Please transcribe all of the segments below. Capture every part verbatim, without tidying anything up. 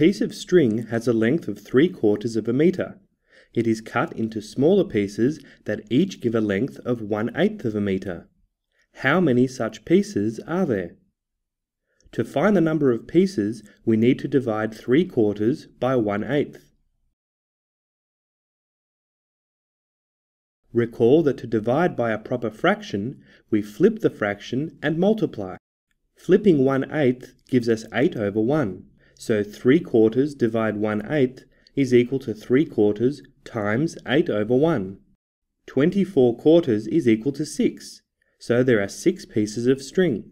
piece of string has a length of three quarters of a metre. It is cut into smaller pieces that each give a length of one eighth of a metre. How many such pieces are there? To find the number of pieces, we need to divide three quarters by one eighth. Recall that to divide by a proper fraction, we flip the fraction and multiply. Flipping one eighth gives us eight over one, so three quarters divide one eighth is equal to three quarters times eight over one. twenty-four quarters is equal to six, so there are six pieces of string.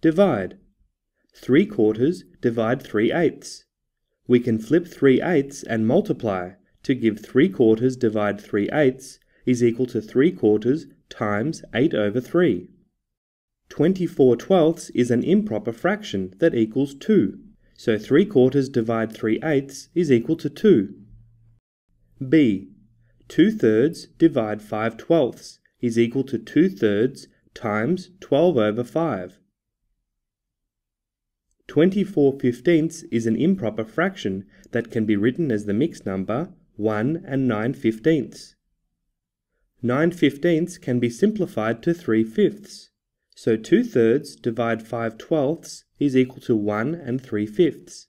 Divide. three quarters divide three eighths. We can flip three eighths and multiply to give three quarters divide three eighths is equal to three quarters times eight over three. twenty-four twelfths is an improper fraction that equals two, so three quarters divide three eighths is equal to two. B. two thirds divide five twelfths is equal to two thirds times twelve over five. twenty-four fifteenths is an improper fraction that can be written as the mixed number one and nine fifteenths. nine fifteenths can be simplified to three fifths, so two thirds divide five twelfths is equal to one and three fifths.